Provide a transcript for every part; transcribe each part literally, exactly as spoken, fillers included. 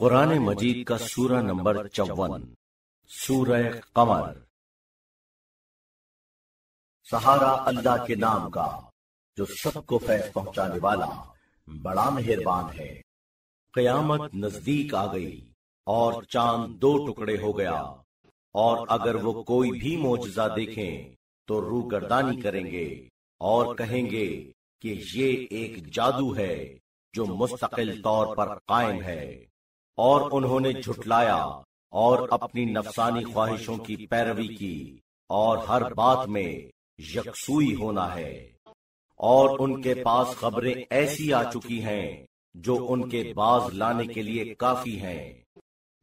कुरान मजीद का सूरह नंबर चौवन, सूरह कमर। सहारा अल्लाह के नाम का जो सबको फैज पहुंचाने वाला बड़ा मेहरबान है। कयामत नजदीक आ गई और चांद दो टुकड़े हो गया, और अगर वो कोई भी मोजज़ा देखें तो रूगर्दानी करेंगे और कहेंगे कि ये एक जादू है जो मुस्तकिल तौर पर कायम है। और उन्होंने झुठलाया और अपनी नफसानी ख्वाहिशों की पैरवी की और हर बात में यकसुई होना है। और उनके पास खबरें ऐसी आ चुकी हैं जो उनके बाज लाने के लिए काफी हैं।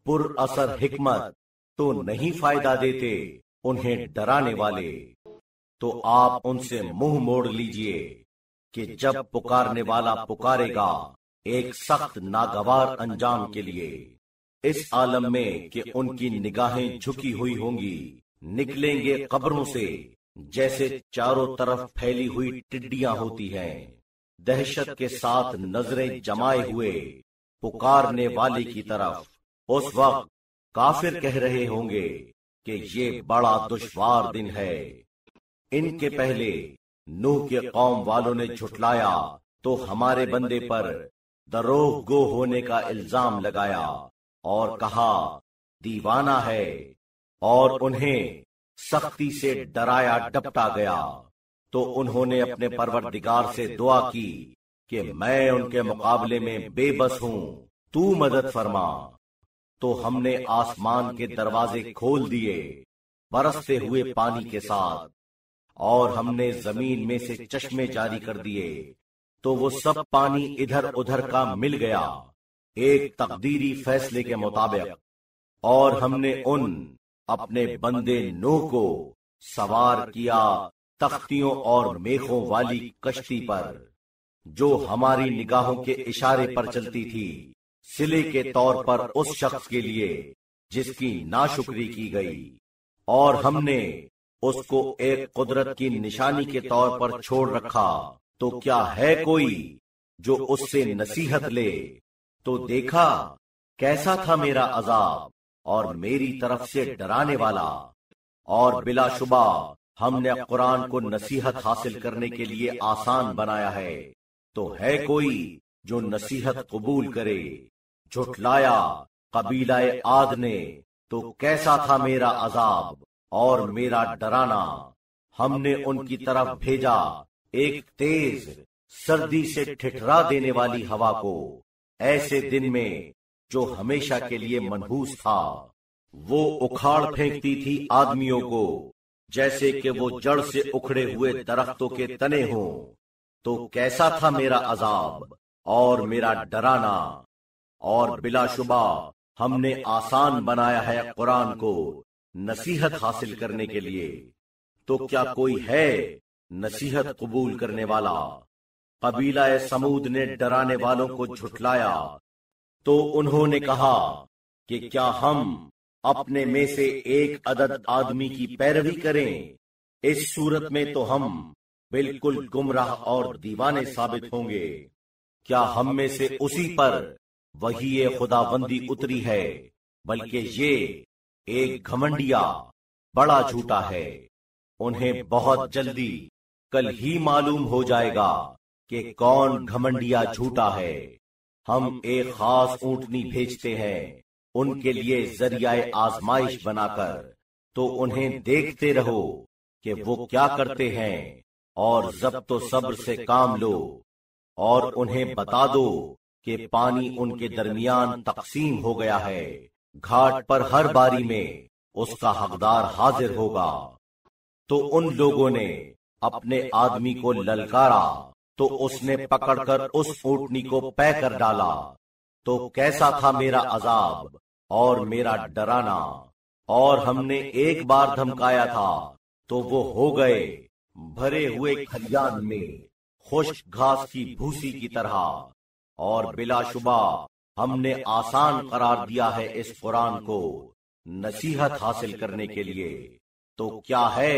पुर असर हिकमत तो नहीं फायदा देते उन्हें डराने वाले। तो आप उनसे मुंह मोड़ लीजिए कि जब पुकारने वाला पुकारेगा एक सख्त नागवार अंजाम के लिए, इस आलम में कि उनकी निगाहें झुकी हुई होंगी, निकलेंगे कब्रों से जैसे चारों तरफ फैली हुई टिड्डियां होती हैं। दहशत के साथ नजरें जमाए हुए पुकारने वाले की तरफ उस वक्त काफिर कह रहे होंगे कि ये बड़ा दुश्वार दिन है। इनके पहले नूह के कौम वालों ने झुठलाया तो हमारे बंदे पर दरोह गो होने का इल्जाम लगाया और कहा दीवाना है, और उन्हें सख्ती से डराया डपटा गया। तो उन्होंने अपने परवरदिगार से दुआ की कि मैं उनके मुकाबले में बेबस हूं, तू मदद फरमा। तो हमने आसमान के दरवाजे खोल दिए बरसते हुए पानी के साथ, और हमने जमीन में से चश्मे जारी कर दिए तो वो सब पानी इधर उधर का मिल गया एक तकदीरी फैसले के मुताबिक। और हमने उन अपने बंदे नूह को सवार किया तख्तियों और मेखों वाली कश्ती पर, जो हमारी निगाहों के इशारे पर चलती थी, सिले के तौर पर उस शख्स के लिए जिसकी नाशुक्री की गई। और हमने उसको एक कुदरत की निशानी के तौर पर छोड़ रखा। तो क्या है कोई जो उससे नसीहत ले? तो देखा कैसा था मेरा अजाब और मेरी तरफ से डराने वाला। और बिलाशुबा हमने कुरान को नसीहत हासिल करने के लिए आसान बनाया है। तो है कोई जो नसीहत कबूल करे? झुठलाया कबीलाए आद ने, तो कैसा था मेरा अजाब और मेरा डराना। हमने उनकी तरफ भेजा एक तेज सर्दी से ठिठरा देने वाली हवा को, ऐसे दिन में जो हमेशा के लिए मनहूस था। वो उखाड़ फेंकती थी आदमियों को जैसे कि वो जड़ से उखड़े हुए दरख्तों के तने हों। तो कैसा था मेरा अजाब और मेरा डराना। और बिलाशुबा हमने आसान बनाया है कुरान को नसीहत हासिल करने के लिए। तो क्या कोई है नसीहत कबूल करने वाला? कबीला समूद ने डराने वालों को झुठलाया तो उन्होंने कहा कि क्या हम अपने में से एक अदद आदमी की पैरवी करें? इस सूरत में तो हम बिल्कुल गुमराह और दीवाने साबित होंगे। क्या हम में से उसी पर वही खुदाबंदी उतरी है? बल्कि ये एक घमंडिया बड़ा झूठा है। उन्हें बहुत जल्दी कल ही मालूम हो जाएगा कि कौन घमंडिया झूठा है। हम एक खास ऊँटनी भेजते हैं उनके लिए जरियाए आजमाइश बनाकर, तो उन्हें देखते रहो कि वो क्या करते हैं, और ज़ब्तो सब्र से काम लो। और उन्हें बता दो कि पानी उनके दरमियान तकसीम हो गया है। घाट पर हर बारी में उसका हकदार हाजिर होगा। तो उन लोगों ने अपने आदमी को ललकारा तो उसने पकड़कर उस ऊँटनी को पै कर डाला। तो कैसा था मेरा अजाब और मेरा डराना। और हमने एक बार धमकाया था तो वो हो गए भरे हुए खलियान में खुश्क घास की भूसी की तरह। और बिलाशुबा हमने आसान करार दिया है इस कुरान को नसीहत हासिल करने के लिए। तो क्या है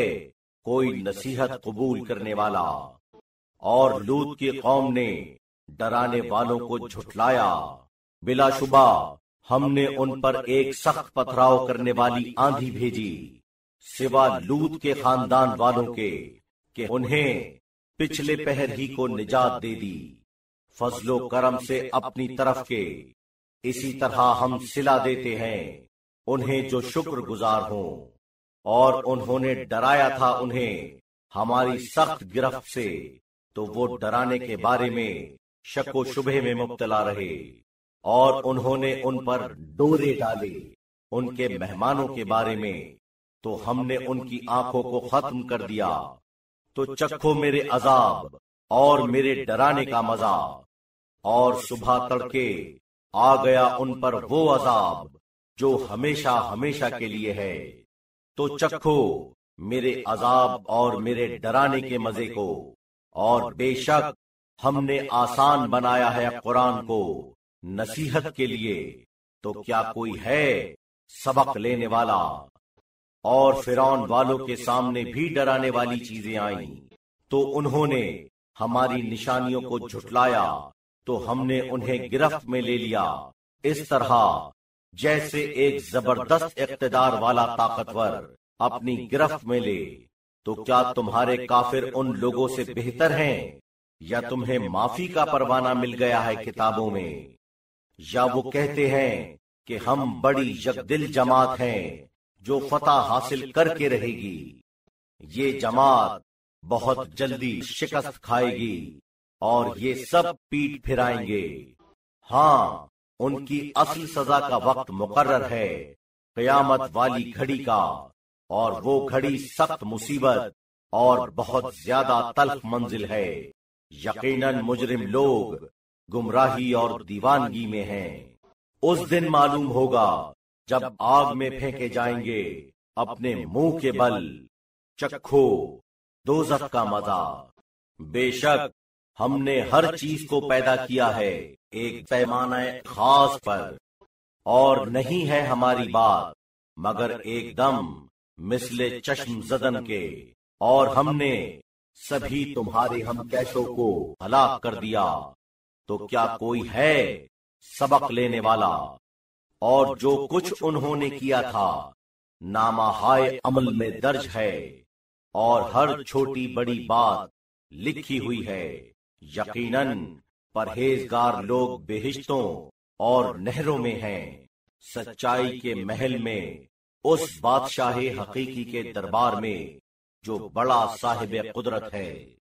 कोई नसीहत कबूल करने वाला? और लूत की कौम ने डराने वालों को झुठलाया। बिलाशुबा हमने उन पर एक सख्त पथराव करने वाली आंधी भेजी, सिवा लूत के खानदान वालों के, कि उन्हें पिछले पहर ही को निजात दे दी फजलो करम से अपनी तरफ के। इसी तरह हम सिला देते हैं उन्हें जो शुक्र गुजार हों, और उन्होंने डराया था उन्हें हमारी सख्त गिरफ्त से, तो वो डराने के बारे में शको शुबे में मुब्तला रहे, और उन्होंने उन पर डोरे डाले उनके मेहमानों के बारे में, तो हमने उनकी आंखों को खत्म कर दिया। तो चखो मेरे अजाब और मेरे डराने का मजा, और सुबह तड़के आ गया उन पर वो अजाब जो हमेशा हमेशा के लिए है। तो चखो मेरे अजाब और मेरे डराने के मजे को, और बेशक हमने आसान बनाया है कुरान को नसीहत के लिए, तो क्या कोई है सबक लेने वाला। और फिरौन वालों के सामने भी डराने वाली चीजें आईं, तो उन्होंने हमारी निशानियों को झुटलाया, तो हमने उन्हें गिरफ्त में ले लिया, इस तरह जैसे एक जबरदस्त इख्तियार वाला ताकतवर अपनी गिरफ्त में ले। तो क्या तुम्हारे काफिर उन लोगों से बेहतर हैं, या तुम्हें माफी का परवाना मिल गया है किताबों में, या वो कहते हैं कि हम बड़ी यकदिल जमात हैं जो फतह हासिल करके रहेगी। ये जमात बहुत जल्दी शिकस्त खाएगी, और ये सब पीठ फिराएंगे। हाँ, उनकी असल सजा का वक्त मुकर्रर है, क़यामत वाली घड़ी का, और वो घड़ी सख्त मुसीबत और बहुत ज्यादा तल्ख मंजिल है। यकीनन मुजरिम लोग गुमराही और दीवानगी में हैं। उस दिन मालूम होगा जब आग में फेंके जाएंगे अपने मुंह के बल। चखो दोज़ख का मजा, बेशक हमने हर चीज को पैदा किया है एक पैमाने खास पर, और नहीं है हमारी बात मगर एकदम मिसले चश्म जदन के, और हमने सभी तुम्हारे हमकैशों को हलाक कर दिया। तो क्या कोई है सबक लेने वाला। और जो कुछ उन्होंने किया था नामाहाय अमल में दर्ज है, और हर छोटी बड़ी बात लिखी हुई है। यकीनन परहेजगार लोग बेहिश्तों और नहरों में हैं, सच्चाई के महल में, उस बादशाह हकीकी के दरबार में जो बड़ा साहिब कुदरत है।